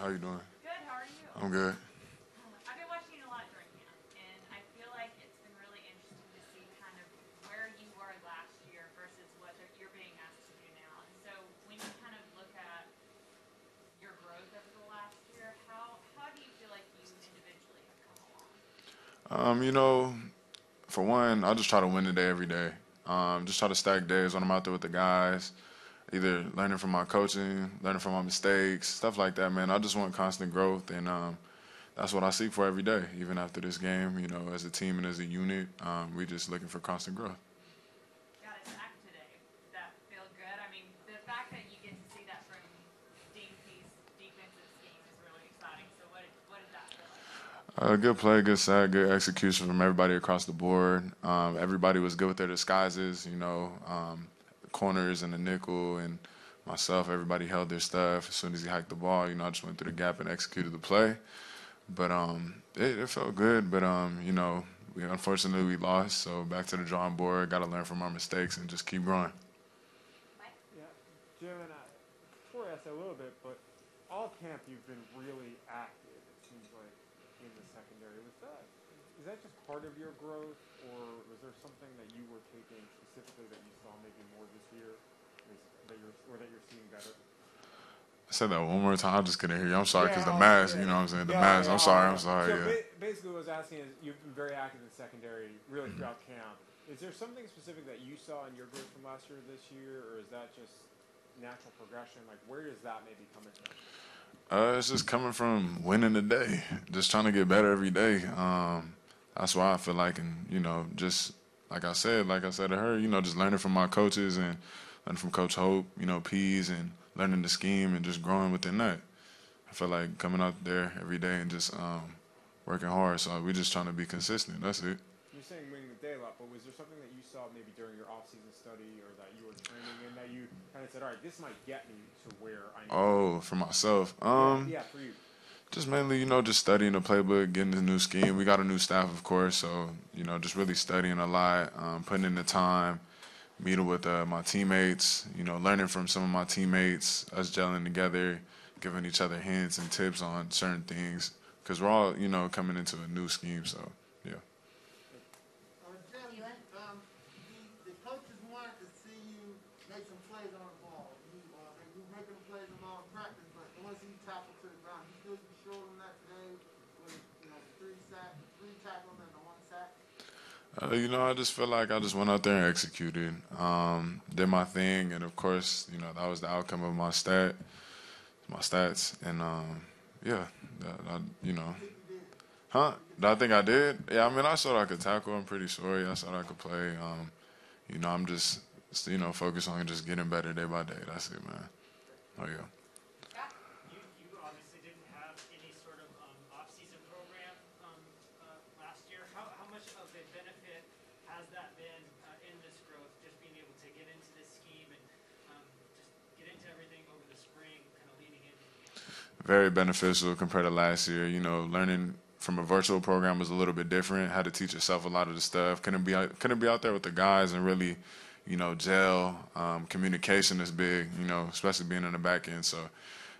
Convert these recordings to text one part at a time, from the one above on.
How you doing? Good. How are you? I'm good. I've been watching you a lot during camp, and I feel like it's been really interesting to see kind of where you were last year versus what you're being asked to do now. And so when you kind of look at your growth over the last year, how do you feel like you individually have come along? You know, for one, I just try to win the day every day. Just try to stack days when I'm out there with the guys, either learning from my coaching, learning from my mistakes, stuff like that, man. I just want constant growth, and that's what I seek for every day, even after this game, you know, as a team and as a unit. We're just looking for constant growth. You got attacked today. Does that feel good? I mean, the fact that you get to see that from DP's defensive scheme is really exciting. So what did that feel like? Good play, good sack, good execution from everybody across the board. Everybody was good with their disguises, you know. Corners and the nickel and myself, everybody held their stuff. As soon as he hiked the ball, you know, I just went through the gap and executed the play. But it felt good. But you know, unfortunately we lost. So back to the drawing board. Got to learn from our mistakes and just keep growing. Yeah, Jim, and I, before I asked a little bit, but all camp you've been really active. It seems like in the secondary. Is that just part of your growth, or was there something that you were taking specifically that you saw maybe more this year, or that you're seeing better? I said that one more time. I just couldn't hear you. I'm sorry, because the mask, you know what I'm saying? The mask. Yeah, I'm sorry. So yeah. Basically what I was asking is, you've been very active in secondary, really throughout camp. Is there something specific that you saw in your growth from last year to this year, or is that just natural progression? Like, where does that maybe come in? It's just coming from winning the day, just trying to get better every day. That's why I feel like, and you know, just like I said to her, you know, just learning from my coaches and learning from Coach Hope, you know, Pease, and learning the scheme and just growing within that. I feel like coming out there every day and just working hard. So we're just trying to be consistent. That's it. You're saying winning the day a lot, but was there something that you saw maybe during your off-season study or that you were training in that you kind of said, all right, this might get me to where I need to? Oh, for myself. Yeah, for you. Just mainly, you know, just studying the playbook, getting the new scheme. We got a new staff, of course, so, you know, just really studying a lot, putting in the time, meeting with my teammates, you know, learning from some of my teammates, us gelling together, giving each other hints and tips on certain things because we're all, you know, coming into a new scheme, so, yeah. Jim, the coaches wanted to see you make some plays on the ball. You were making plays on the ball in practice, but once you tackled to the ground, you still showed them that today with, you know, three tackles and the one sack? You know, I just feel like I just went out there and executed, did my thing, and of course, you know, that was the outcome of my stats, and yeah, you know. Huh? I think I did. Yeah, I mean, I thought I could tackle. I'm pretty sure. Yeah, I thought I could play. You know, I'm just, you know, focused on just getting better day by day. That's it, man. Oh, yeah. You obviously didn't have any sort of off-season program last year. How much of a benefit has that been in this growth, just being able to get into this scheme and just get into everything over the spring, kind of leading in? Very beneficial compared to last year. You know, learning from a virtual program was a little bit different. Had to teach yourself a lot of the stuff. Couldn't be out there with the guys and really, you know, gel. Communication is big, you know, especially being in the back end. So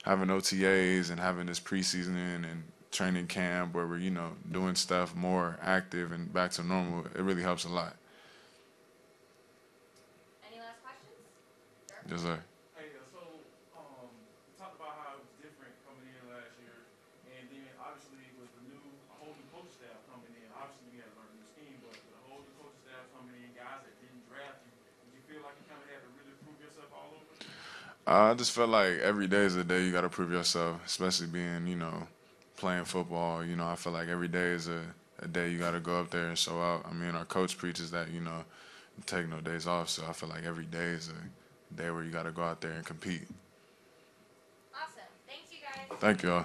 having OTAs and having this preseason and training camp where we're, you know, doing stuff more active and back to normal, it really helps a lot. Any last questions? Yes, sir. I just feel like every day is a day you got to prove yourself, especially being, you know, playing football. You know, I feel like every day is a day you got to go up there and show out. I mean, our coach preaches that, you know, you take no days off. So I feel like every day is a day where you got to go out there and compete. Awesome. Thanks, you guys. Thank you all.